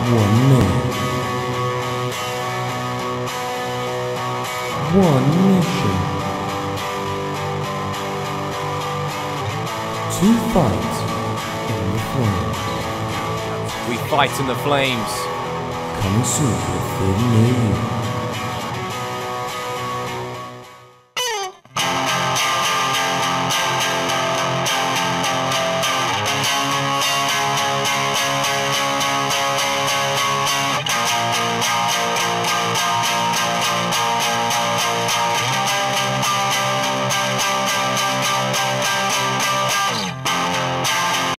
1 minute, 1 mission, to fight in the flames. We fight in the flames. Coming soon to a film near you.